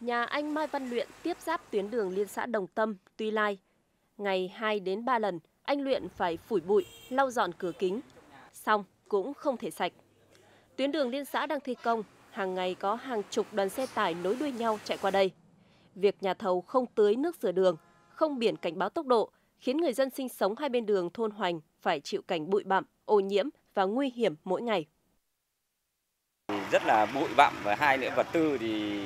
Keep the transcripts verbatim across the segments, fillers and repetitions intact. Nhà anh Mai Văn Luyện tiếp giáp tuyến đường liên xã Đồng Tâm, Tuy Lai. Ngày hai đến ba lần, anh Luyện phải phủi bụi, lau dọn cửa kính. Xong cũng không thể sạch. Tuyến đường liên xã đang thi công, hàng ngày có hàng chục đoàn xe tải nối đuôi nhau chạy qua đây. Việc nhà thầu không tưới nước rửa đường, không biển cảnh báo tốc độ, khiến người dân sinh sống hai bên đường thôn Hoành phải chịu cảnh bụi bặm, ô nhiễm và nguy hiểm mỗi ngày. Rất là bụi bặm, và hai nữa vật tư thì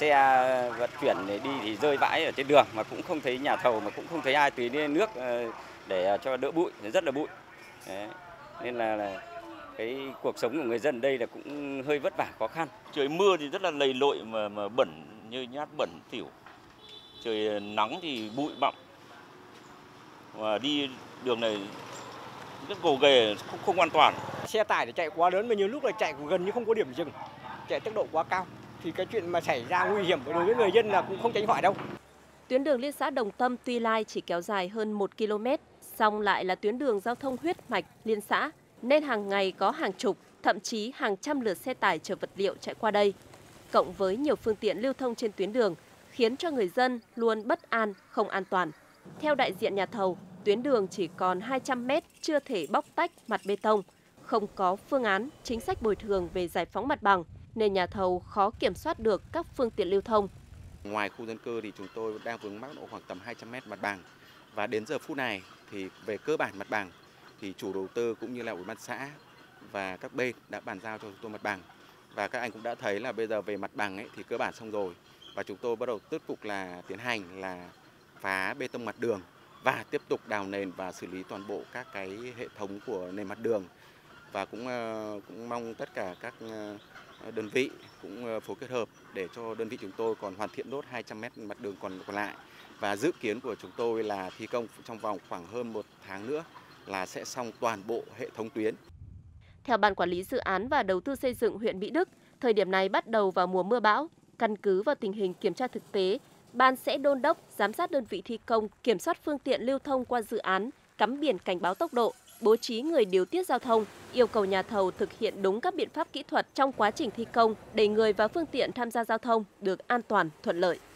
xe vận chuyển đi thì rơi vãi ở trên đường, mà cũng không thấy nhà thầu, mà cũng không thấy ai tưới nước để cho đỡ bụi, rất là bụi. Đấy. Nên là, là cái cuộc sống của người dân đây là cũng hơi vất vả, khó khăn. Trời mưa thì rất là lầy lội mà, mà bẩn như nhát bẩn tiểu. Trời nắng thì bụi bặm. Và đi đường này rất gồ ghề, không, không an toàn. Xe tải thì chạy quá lớn mà nhiều lúc là chạy gần như không có điểm dừng, chạy tốc độ quá cao. Thì cái chuyện mà xảy ra nguy hiểm đối với người dân là cũng không tránh khỏi đâu. Tuyến đường liên xã Đồng Tâm Tuy Lai chỉ kéo dài hơn một ki lô mét, song lại là tuyến đường giao thông huyết mạch liên xã, nên hàng ngày có hàng chục, thậm chí hàng trăm lượt xe tải chở vật liệu chạy qua đây. Cộng với nhiều phương tiện lưu thông trên tuyến đường, khiến cho người dân luôn bất an, không an toàn. Theo đại diện nhà thầu, tuyến đường chỉ còn hai trăm mét chưa thể bóc tách mặt bê tông, không có phương án chính sách bồi thường về giải phóng mặt bằng, nên nhà thầu khó kiểm soát được các phương tiện lưu thông. Ngoài khu dân cư thì chúng tôi đang vướng mắc độ khoảng tầm hai trăm mét mặt bằng, và đến giờ phút này thì về cơ bản mặt bằng thì chủ đầu tư cũng như là ủy ban xã và các bên đã bàn giao cho chúng tôi mặt bằng, và các anh cũng đã thấy là bây giờ về mặt bằng ấy thì cơ bản xong rồi, và chúng tôi bắt đầu tiếp tục là tiến hành là phá bê tông mặt đường và tiếp tục đào nền và xử lý toàn bộ các cái hệ thống của nền mặt đường, và cũng cũng mong tất cả các đơn vị cũng phối kết hợp để cho đơn vị chúng tôi còn hoàn thiện nốt hai trăm mét mặt đường còn còn lại, và dự kiến của chúng tôi là thi công trong vòng khoảng hơn một tháng nữa là sẽ xong toàn bộ hệ thống tuyến. Theo Ban Quản lý Dự án và Đầu tư Xây dựng huyện Mỹ Đức, thời điểm này bắt đầu vào mùa mưa bão. Căn cứ vào tình hình kiểm tra thực tế, Ban sẽ đôn đốc, giám sát đơn vị thi công, kiểm soát phương tiện lưu thông qua dự án, cắm biển cảnh báo tốc độ, bố trí người điều tiết giao thông, yêu cầu nhà thầu thực hiện đúng các biện pháp kỹ thuật trong quá trình thi công để người và phương tiện tham gia giao thông được an toàn, thuận lợi.